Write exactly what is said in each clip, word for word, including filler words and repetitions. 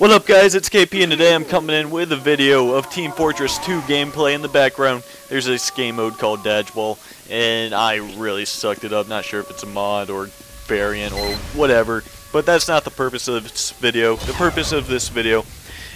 What up guys, it's K P and today I'm coming in with a video of Team Fortress two gameplay. In the background, there's this game mode called Dodgeball, and I really sucked it up. Not sure if it's a mod or variant or whatever, but that's not the purpose of this video. The purpose of this video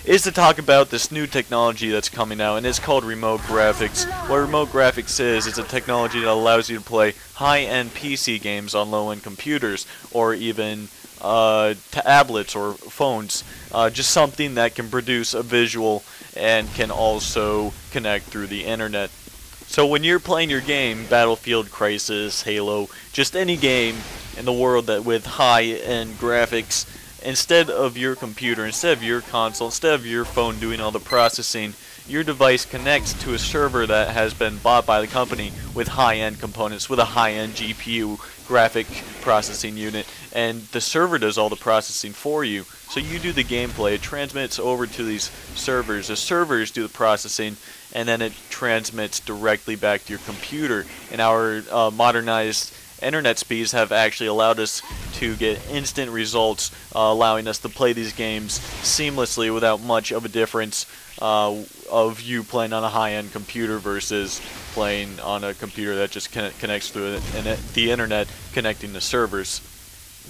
is to talk about this new technology that's coming out, and it's called Remote Graphics. What Remote Graphics is, it's a technology that allows you to play high-end P C games on low-end computers, or even uh, tablets or phones. Uh, just something that can produce a visual and can also connect through the internet. So when you're playing your game, Battlefield, Crisis, Halo, just any game in the world that with high-end graphics, instead of your computer, instead of your console, instead of your phone doing all the processing, your device connects to a server that has been bought by the company with high-end components, with a high-end G P U, graphic processing unit, and the server does all the processing for you. So you do the gameplay, it transmits over to these servers, the servers do the processing, and then it transmits directly back to your computer. And our uh, modernized internet speeds have actually allowed us to get instant results, uh, allowing us to play these games seamlessly without much of a difference uh, of you playing on a high-end computer versus playing on a computer that just connect connects through the internet, connecting to servers.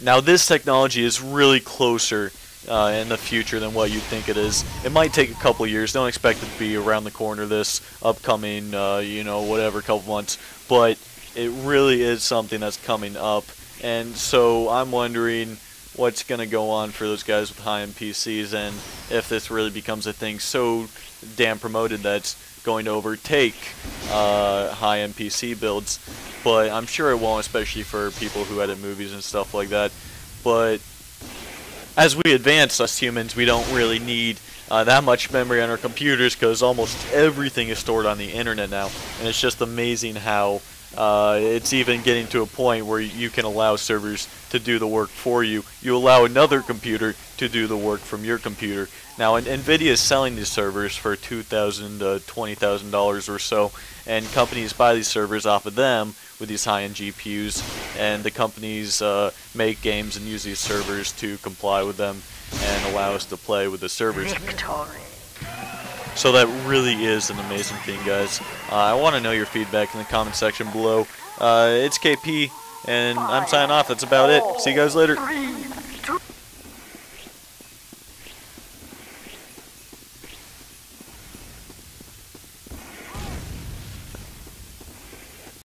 Now this technology is really closer uh, in the future than what you think it is. It might take a couple years. Don't expect it to be around the corner this upcoming, uh, you know, whatever, couple months, but it really is something that's coming up. And so I'm wondering what's going to go on for those guys with high-end P Cs, and if this really becomes a thing so damn promoted that's going to overtake uh, high-end P C builds. But I'm sure it won't, especially for people who edit movies and stuff like that. But as we advance, us humans, we don't really need Uh, that much memory on our computers, because almost everything is stored on the internet now, and it's just amazing how uh, it's even getting to a point where you can allow servers to do the work for you. You allow another computer to do the work from your computer. Now, Nvidia is selling these servers for two thousand dollars to twenty thousand dollars or so, and companies buy these servers off of them with these high-end G P Us, and the companies uh, make games and use these servers to comply with them and allow us to play with the servers. Victory. So that really is an amazing thing, guys. Uh, I want to know your feedback in the comment section below. Uh, it's K P, and I'm signing off. That's about it. See you guys later.